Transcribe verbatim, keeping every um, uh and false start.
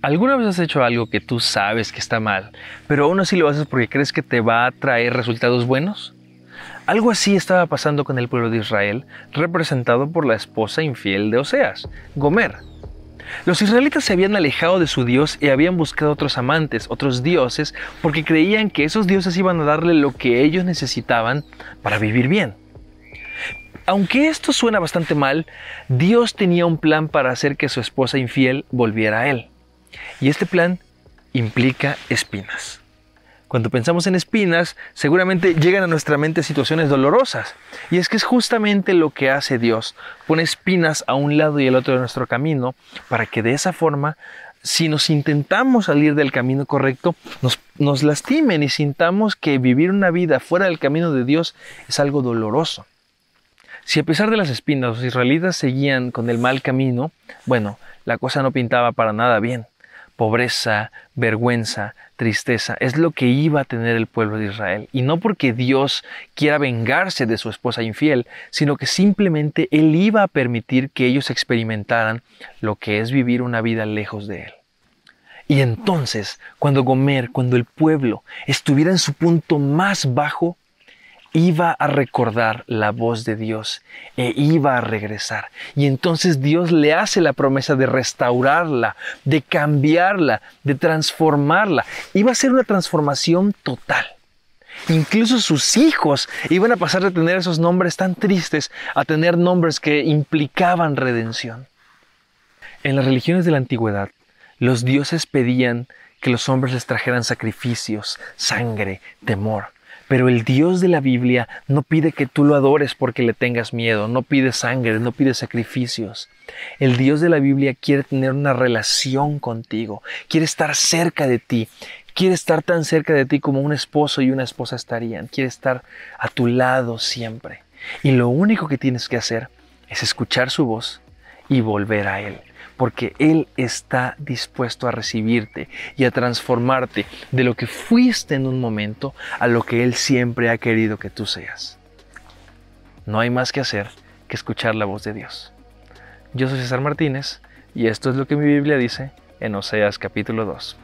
¿Alguna vez has hecho algo que tú sabes que está mal, pero aún así lo haces porque crees que te va a traer resultados buenos? Algo así estaba pasando con el pueblo de Israel, representado por la esposa infiel de Oseas, Gomer. Los israelitas se habían alejado de su Dios y habían buscado otros amantes, otros dioses, porque creían que esos dioses iban a darle lo que ellos necesitaban para vivir bien. Aunque esto suena bastante mal, Dios tenía un plan para hacer que su esposa infiel volviera a él. Y este plan implica espinas. Cuando pensamos en espinas, seguramente llegan a nuestra mente situaciones dolorosas. Y es que es justamente lo que hace Dios. Pone espinas a un lado y al otro de nuestro camino para que de esa forma, si nos intentamos salir del camino correcto, nos, nos lastimen y sintamos que vivir una vida fuera del camino de Dios es algo doloroso. Si a pesar de las espinas los israelitas seguían con el mal camino, bueno, la cosa no pintaba para nada bien. Pobreza, vergüenza, tristeza, es lo que iba a tener el pueblo de Israel. Y no porque Dios quiera vengarse de su esposa infiel, sino que simplemente Él iba a permitir que ellos experimentaran lo que es vivir una vida lejos de Él. Y entonces, cuando Gomer, cuando el pueblo estuviera en su punto más bajo, iba a recordar la voz de Dios e iba a regresar. Y entonces Dios le hace la promesa de restaurarla, de cambiarla, de transformarla. Iba a ser una transformación total. Incluso sus hijos iban a pasar de tener esos nombres tan tristes a tener nombres que implicaban redención. En las religiones de la antigüedad, los dioses pedían que los hombres les trajeran sacrificios, sangre, temor. Pero el Dios de la Biblia no pide que tú lo adores porque le tengas miedo, no pide sangre, no pide sacrificios. El Dios de la Biblia quiere tener una relación contigo, quiere estar cerca de ti, quiere estar tan cerca de ti como un esposo y una esposa estarían, quiere estar a tu lado siempre. Y lo único que tienes que hacer es escuchar su voz y volver a Él, porque Él está dispuesto a recibirte y a transformarte de lo que fuiste en un momento a lo que Él siempre ha querido que tú seas. No hay más que hacer que escuchar la voz de Dios. Yo soy César Martínez y esto es lo que mi Biblia dice en Oseas capítulo dos.